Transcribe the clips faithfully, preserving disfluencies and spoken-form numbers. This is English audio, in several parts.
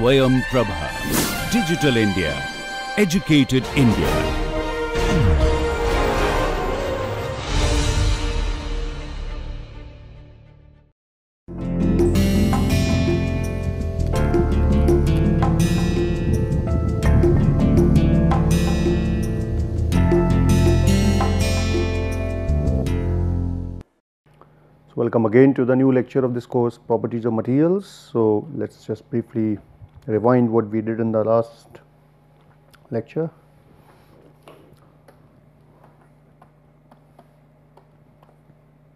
Swayam Prabha. Digital India. Educated India. Welcome again to the new lecture of this course, Properties of Materials. So let's just briefly rewind what we did in the last lecture.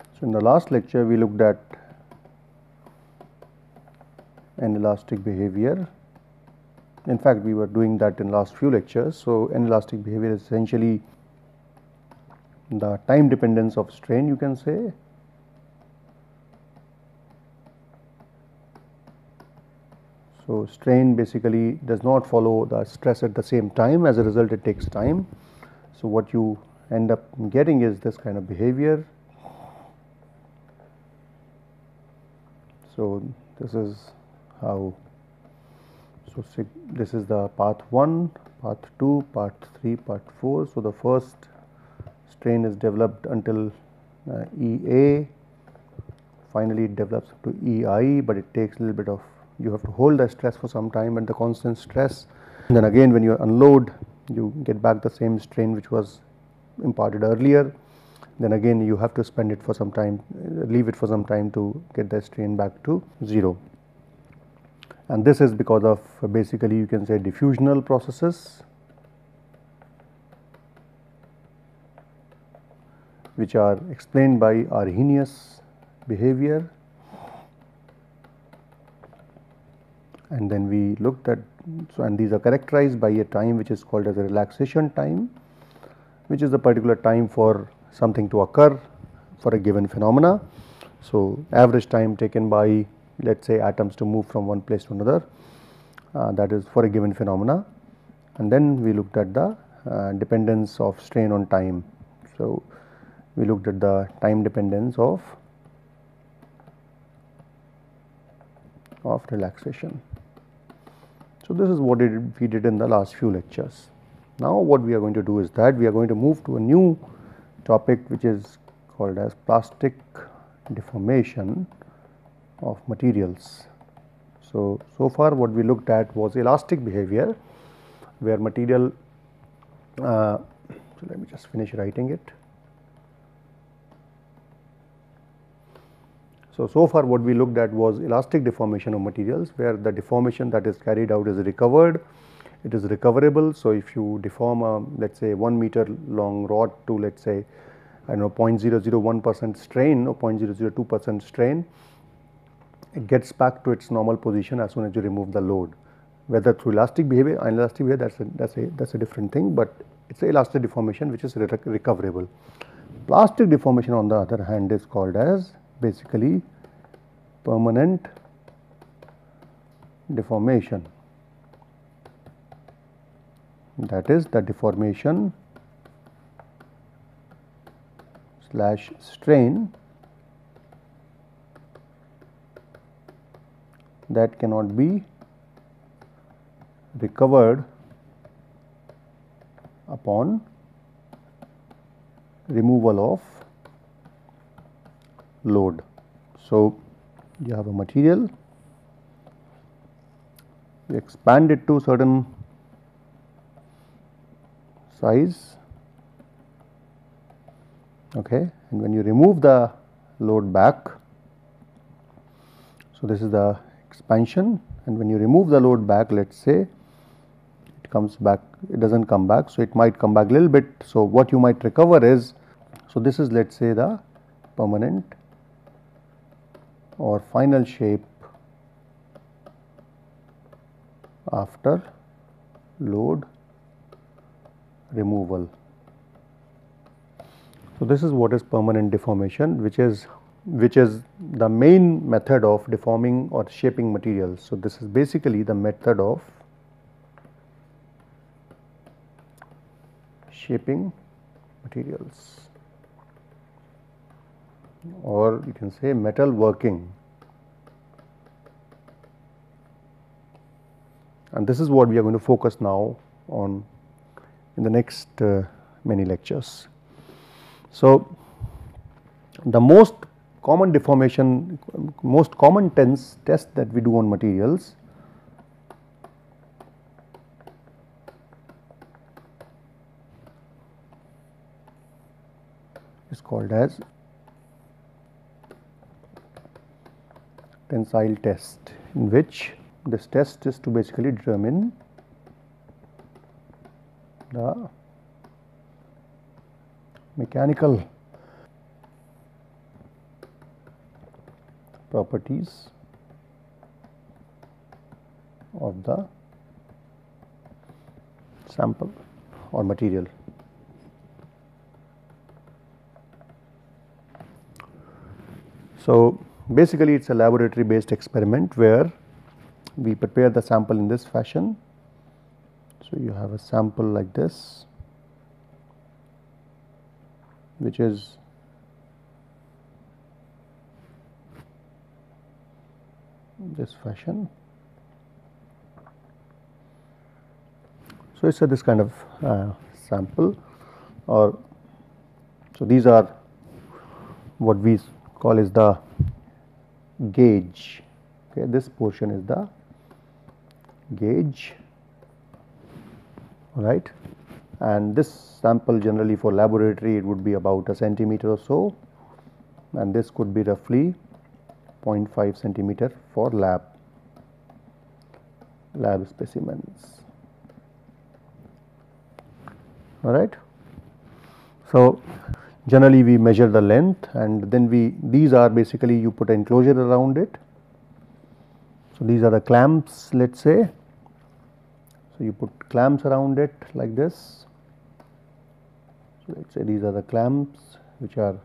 So in the last lecture we looked at inelastic behavior. In fact, we were doing that in last few lectures. So inelastic behavior is essentially the time dependence of strain, you can say. So strain basically does not follow the stress at the same time, as a result it takes time. So what you end up getting is this kind of behavior. So this is how, so this is the path one, path two, path three, path four. So the first strain is developed until uh, E A, finally it develops to E I, but it takes a little bit of, you have to hold the stress for some time at the constant stress, and then again when you unload you get back the same strain which was imparted earlier, then again you have to spend it for some time, leave it for some time to get the strain back to zero. And this is because of basically, you can say, diffusional processes which are explained by Arrhenius behavior. And then we looked at, so and these are characterized by a time which is called as a relaxation time, which is a particular time for something to occur for a given phenomena. So average time taken by, let us say, atoms to move from one place to another, uh, that is for a given phenomena. And then we looked at the uh, dependence of strain on time. So we looked at the time dependence of of relaxation. So this is what it, we did in the last few lectures. Now what we are going to do is that we are going to move to a new topic which is called as plastic deformation of materials. So, so far what we looked at was elastic behavior, where material, uh, so let me just finish writing it. So, so far what we looked at was elastic deformation of materials, where the deformation that is carried out is recovered, it is recoverable. So, if you deform a, let us say, one meter long rod to, let us say, I do not know, zero point zero zero one percent strain or zero point zero zero two percent strain, it gets back to its normal position as soon as you remove the load. Whether through elastic behavior or inelastic behavior, that is a, that's a, that's a different thing, but it is an elastic deformation which is recoverable. Plastic deformation on the other hand is called as basically permanent deformation, that is the deformation slash strain that cannot be recovered upon removal of load. So, you have a material, you expand it to certain size, okay, and when you remove the load back, so this is the expansion, and when you remove the load back, let us say it comes back, it does not come back, so it might come back a little bit. So, what you might recover is, so this is, let us say, the permanent or final shape after load removal. So this is what is permanent deformation, which is which is the main method of deforming or shaping materials. So this is basically the method of shaping materials, or you can say metal working. and this is what we are going to focus now on in the next uh, many lectures. So, the most common deformation, most common tense test that we do on materials is called as tensile test, in which this test is to basically determine the mechanical properties of the sample or material. So, basically it is a laboratory based experiment where we prepare the sample in this fashion. So, you have a sample like this, which is this fashion. So, it is a this kind of uh, sample, or so these are what we call is the gauge. Okay, this portion is the gauge, right? And this sample generally for laboratory it would be about a centimeter or so, and this could be roughly zero point five centimeter for lab lab specimens. All right. So, generally we measure the length, and then we these are basically you put enclosure around it. So, these are the clamps, let us say. So, you put clamps around it like this. So, let us say these are the clamps which are.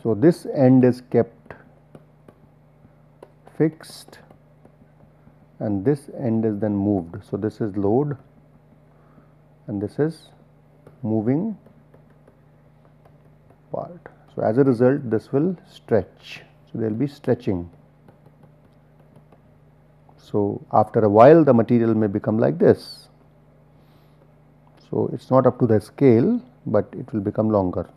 So, this end is kept fixed and this end is then moved. So, this is load and this is moving part. So, as a result this will stretch. So, there will be stretching. So, after a while the material may become like this. So, it is not up to the scale, but it will become longer.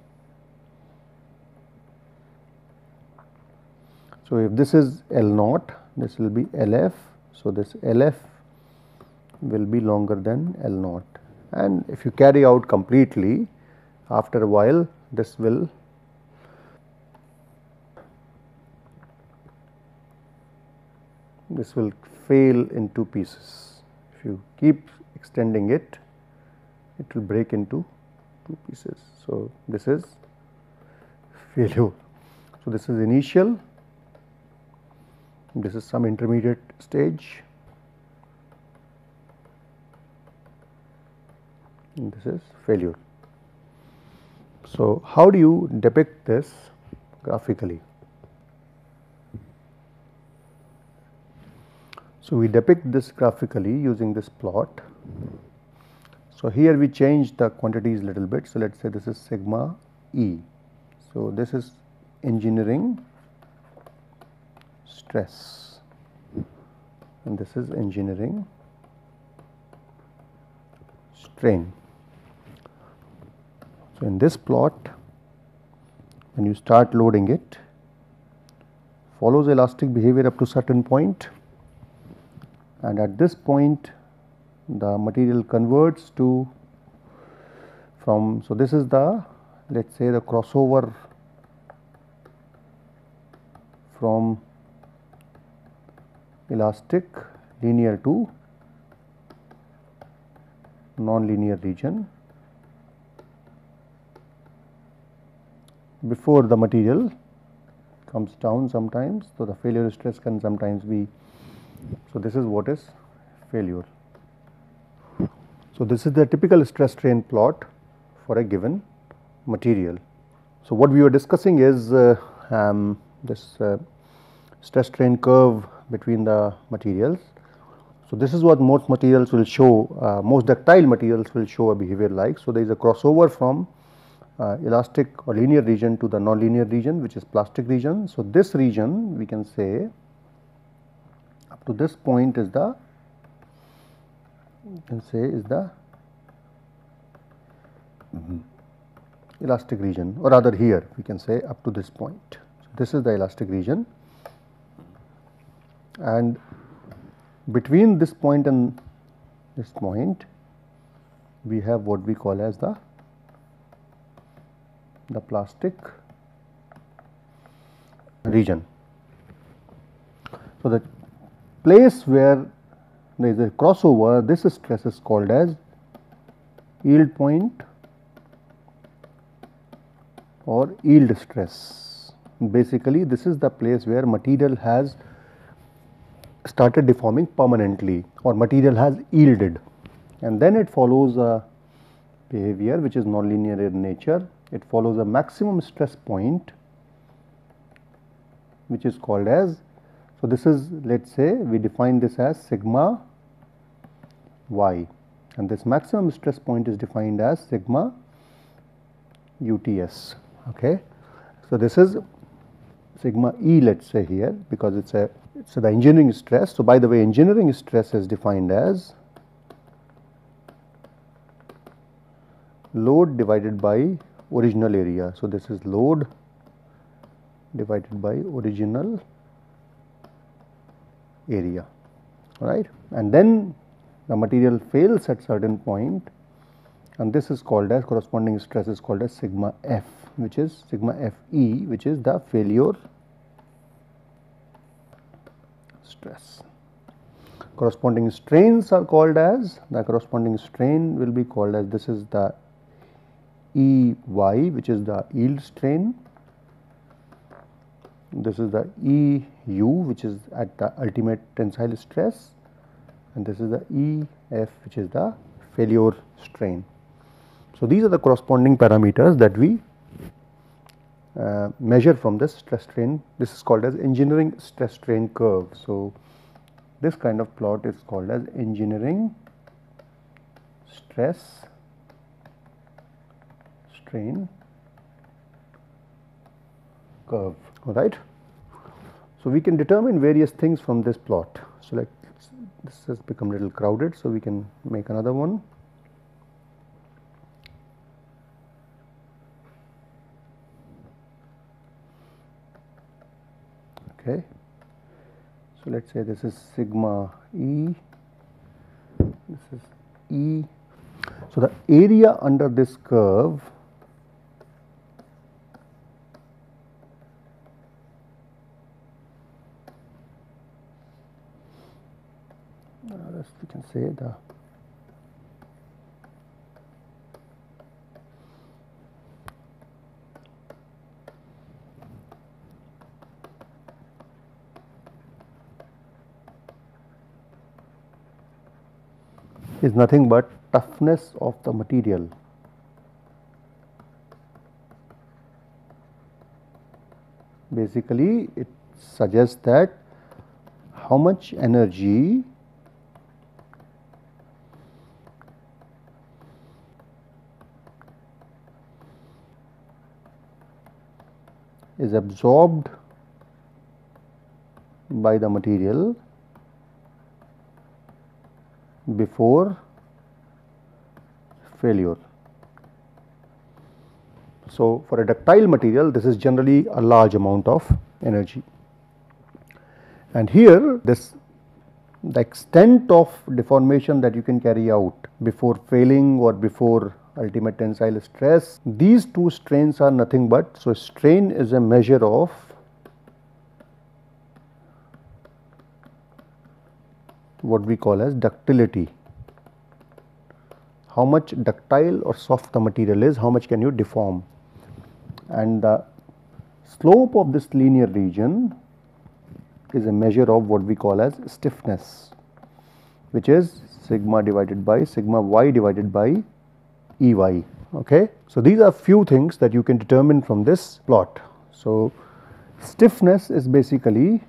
So, if this is L naught, this will be L F. So, this L F will be longer than L naught, and if you carry out completely, after a while this will this will fail into pieces. If you keep extending it, it will break into two pieces. So, this is failure. So, this is initial, this is some intermediate stage, and this is failure. So, how do you depict this graphically? So, we depict this graphically using this plot. So, here we change the quantities little bit. So, let us say this is sigma E. So, this is engineering stress and this is engineering strain. So, in this plot when you start loading it, follows elastic behavior up to certain point, and at this point the material converts to from. So, this is the let us say the crossover from elastic linear to non-linear region before the material comes down sometimes. So, the failure stress can sometimes be. So, this is what is failure. So, this is the typical stress strain plot for a given material. So, what we were discussing is uh, um, this uh, stress strain curve between the materials. So, this is what most materials will show, uh, most ductile materials will show a behavior like. So, there is a crossover from uh, elastic or linear region to the nonlinear region, which is plastic region. So, this region we can say up to this point is the, you can say, is the mm-hmm. elastic region, or rather here we can say up to this point. So, this is the elastic region, and between this point and this point we have what we call as the the plastic region. So, the place where there is a crossover, this stress is called as yield point or yield stress. Basically, this is the place where material has started deforming permanently, or material has yielded, and then it follows a behavior which is nonlinear in nature. It follows a maximum stress point which is called as, so this is, let us say we define this as sigma y, and this maximum stress point is defined as sigma uts. Okay. So, this is sigma e, let us say here, because it is a it is the engineering stress. So, by the way, engineering stress is defined as load divided by original area. So, this is load divided by original area, right, and then the material fails at certain point, and this is called as, corresponding stress is called as sigma f, which is sigma fe, which is the failure stress. Corresponding strains are called as, the corresponding strain will be called as, this is the E Y, which is the yield strain, this is the E U, which is at the ultimate tensile stress, and this is the E F, which is the failure strain. So, these are the corresponding parameters that we uh, measure from this stress strain. This is called as engineering stress strain curve. So, this kind of plot is called as engineering stress strain curve, alright. So, we can determine various things from this plot. So, like this has become a little crowded, so we can make another one. Okay. So, let us say this is sigma E, this is E. So, the area under this curve can say the is nothing but toughness of the material. Basically, it suggests that how much energy is absorbed by the material before failure. So, for a ductile material, this is generally a large amount of energy, and here this the extent of deformation that you can carry out before failing or before ultimate tensile stress, these two strains are nothing but, so strain is a measure of what we call as ductility, how much ductile or soft the material is, how much can you deform, and the slope of this linear region is a measure of what we call as stiffness, which is sigma divided by sigma y divided by E Y. Okay. So, these are few things that you can determine from this plot. So, stiffness is basically,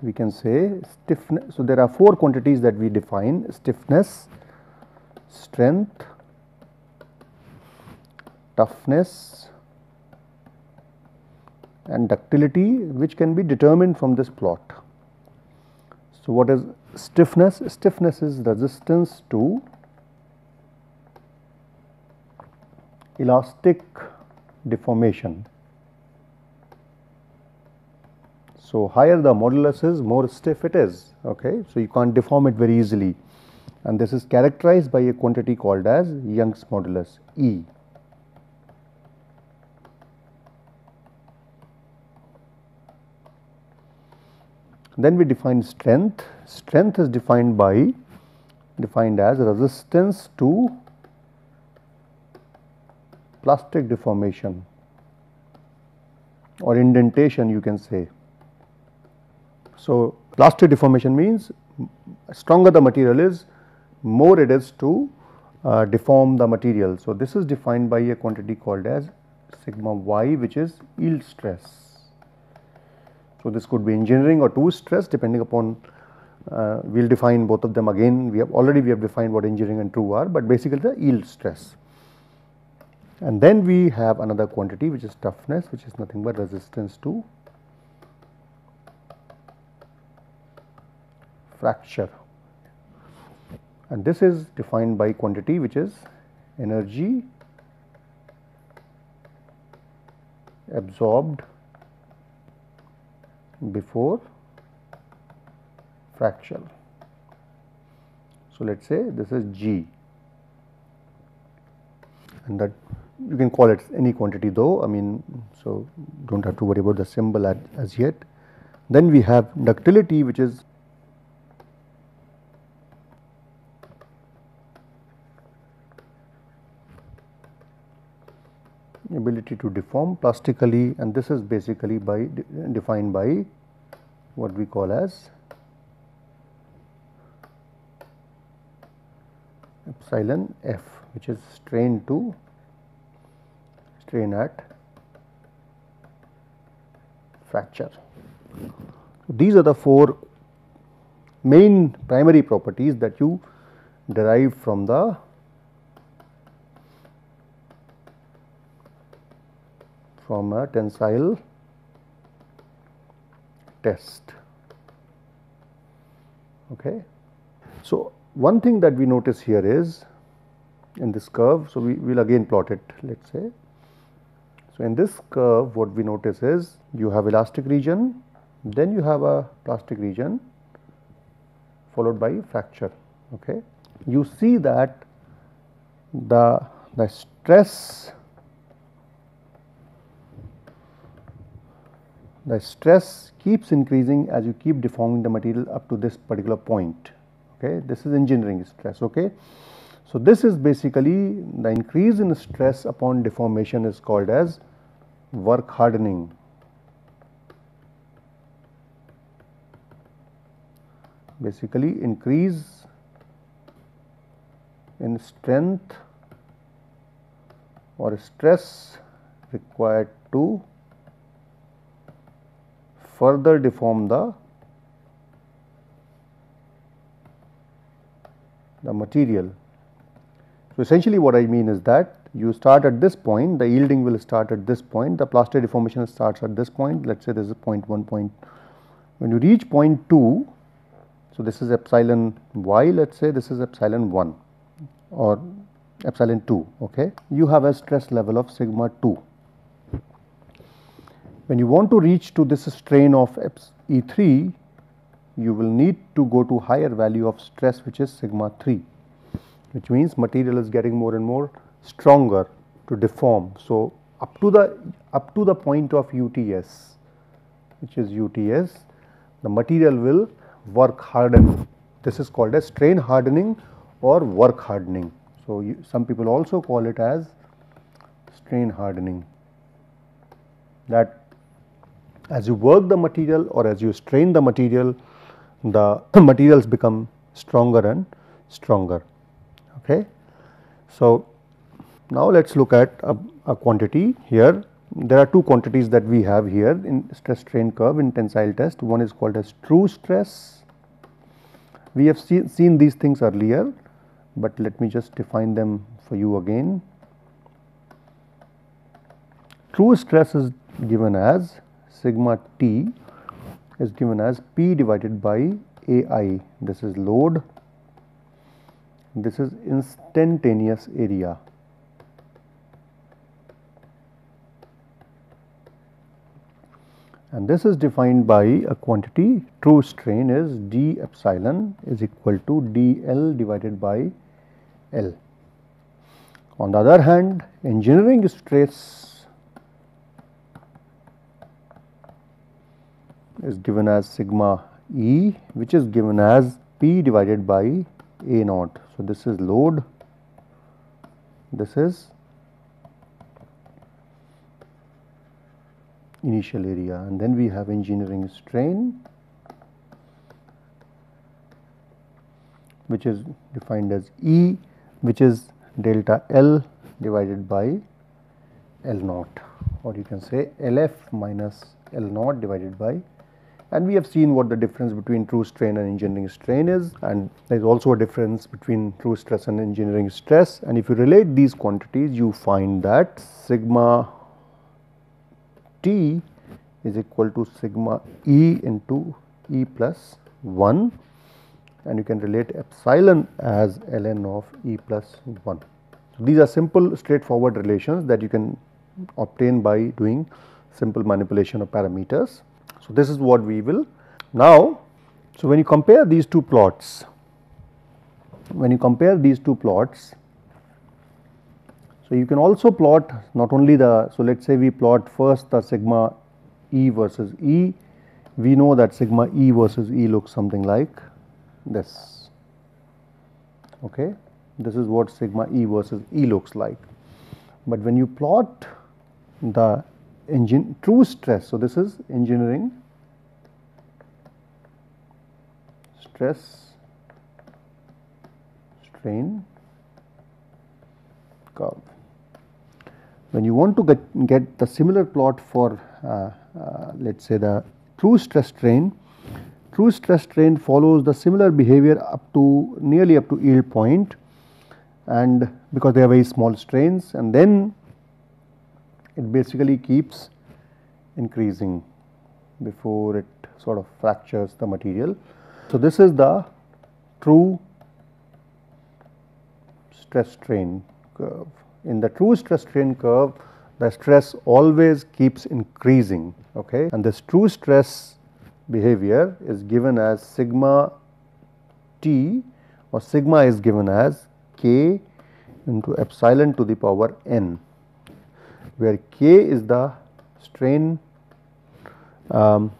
we can say stiffness. So, there are four quantities that we define: stiffness, strength, toughness, and ductility, which can be determined from this plot. So, what is stiffness? Stiffness is resistance to elastic deformation. So, higher the modulus is, more stiff it is, okay. So, you can't deform it very easily, and this is characterized by a quantity called as Young's modulus, E. Then we define strength. Strength is defined by, defined as resistance to plastic deformation or indentation, you can say. So, plastic deformation means stronger the material is, more it is to uh, deform the material. So, this is defined by a quantity called as sigma y, which is yield stress. So, this could be engineering or tool stress, depending upon uh, we will define both of them again. We have already we have defined what engineering and true are, but basically the yield stress. And then we have another quantity which is toughness, which is nothing but resistance to fracture, and this is defined by quantity which is energy absorbed before fracture. So, let us say this is G, and that you can call it any quantity though, I mean, so do not have to worry about the symbol at, as yet. Then we have ductility, which is ability to deform plastically, and this is basically by de defined by what we call as epsilon f, which is strain to strain at fracture. These are the four main primary properties that you derive from the from a tensile test, okay. So, one thing that we notice here is in this curve, so we will again plot it, let us say. So, in this curve what we notice is you have elastic region, then you have a plastic region followed by fracture, okay. You see that the, the stress The stress keeps increasing as you keep deforming the material up to this particular point, okay. This is engineering stress, okay. So, this is basically the increase in stress upon deformation is called as work hardening. Basically, increase in strength or stress required to further deform the, the material. So, essentially what I mean is that you start at this point, the yielding will start at this point, the plastic deformation starts at this point, let us say this is point one point. When you reach point two, so this is epsilon y, let us say this is epsilon one or epsilon two, okay. You have a stress level of sigma two. When you want to reach to this strain of E three, you will need to go to higher value of stress, which is sigma three, which means material is getting more and more stronger to deform. So, up to the up to the point of U T S, which is U T S, the material will work harden. This is called as strain hardening or work hardening. So, you, some people also call it as strain hardening, that as you work the material or as you strain the material, the materials become stronger and stronger, okay. So, now let us look at a, a quantity here. There are two quantities that we have here in stress strain curve in tensile test. One is called as true stress. We have see, seen these things earlier, but let me just define them for you again. True stress is given as sigma T is given as P divided by A I, this is load, this is instantaneous area. And this is defined by a quantity, true strain is d epsilon is equal to dl divided by L. On the other hand, engineering stress is given as sigma E, which is given as P divided by A naught. So, this is load, this is initial area, and then we have engineering strain, which is defined as E, which is delta L divided by L naught, or you can say L F minus L naught divided by, and we have seen what the difference between true strain and engineering strain is, and there is also a difference between true stress and engineering stress. And if you relate these quantities, you find that sigma T is equal to sigma E into E plus one, and you can relate epsilon as ln of E plus one. So, these are simple straightforward relations that you can obtain by doing simple manipulation of parameters. So, this is what we will now. So, when you compare these two plots, when you compare these two plots, so you can also plot not only the, so let us say we plot first the sigma E versus E, we know that sigma E versus E looks something like this, okay. This is what sigma E versus E looks like. But when you plot the engine true stress, so this is engineering stress strain curve. When you want to get, get the similar plot for uh, uh, let us say the true stress strain, true stress strain follows the similar behavior up to nearly up to yield point, and because they are very small strains, and then it basically keeps increasing before it sort of fractures the material. So, this is the true stress strain curve. In the true stress strain curve, the stress always keeps increasing, okay, and this true stress behavior is given as sigma T, or sigma is given as k into epsilon to the power n, where k is the strain um,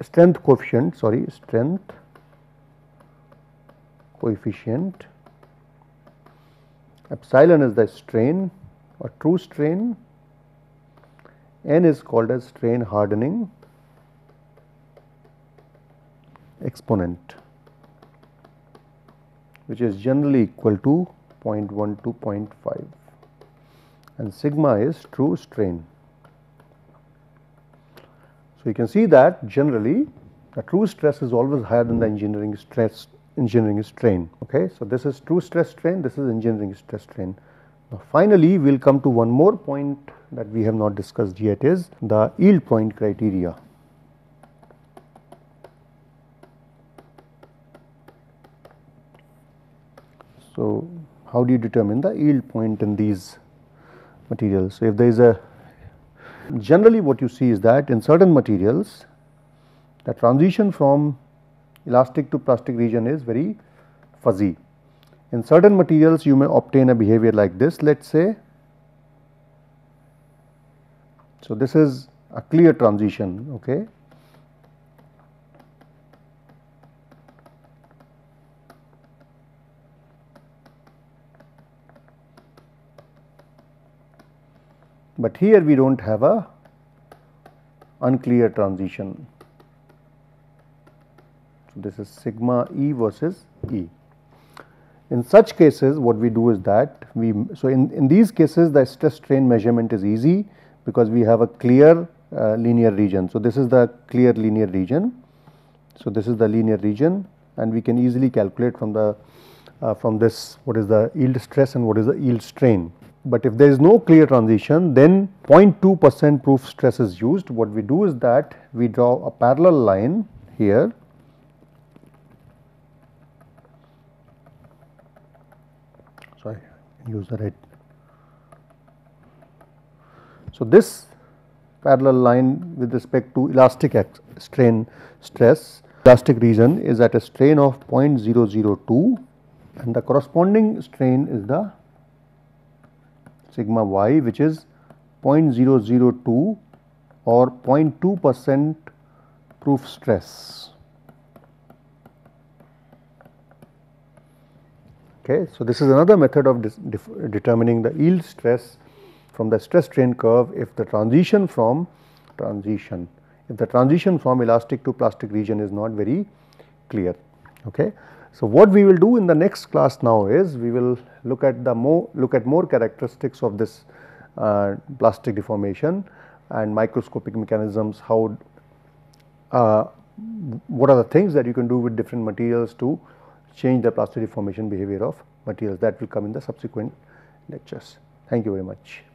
strength coefficient, sorry strength coefficient, epsilon is the strain or true strain, n is called as strain hardening exponent, which is generally equal to zero point one to zero point five, and sigma is true strain. So, you can see that generally the true stress is always higher than the engineering stress, engineering strain, okay. So, this is true stress strain, this is engineering stress strain. Now, finally, we will come to one more point that we have not discussed yet, is the yield point criteria. So, how do you determine the yield point in these materials? So, if there is a, generally what you see is that in certain materials the transition from elastic to plastic region is very fuzzy. In certain materials you may obtain a behavior like this, let us say. So, this is a clear transition, okay. But here we do not have a unclear transition. So, this is sigma E versus E. In such cases what we do is that we, so in, in these cases the stress strain measurement is easy because we have a clear uh, linear region. So, this is the clear linear region. So, this is the linear region, and we can easily calculate from the uh, from this what is the yield stress and what is the yield strain. But if there is no clear transition, then zero point two percent proof stress is used. What we do is that we draw a parallel line here user head. So, this parallel line with respect to elastic strain stress, elastic region is at a strain of zero point zero zero two and the corresponding strain is the sigma y, which is zero point zero zero two or zero point two percent proof stress. Okay, so this is another method of determining the yield stress from the stress strain curve if the transition from transition if the transition from elastic to plastic region is not very clear. Okay. So, what we will do in the next class now is we will look at the more look at more characteristics of this uh, plastic deformation and microscopic mechanisms, how uh, what are the things that you can do with different materials to change the plastic deformation behavior of materials. That will come in the subsequent lectures. Thank you very much.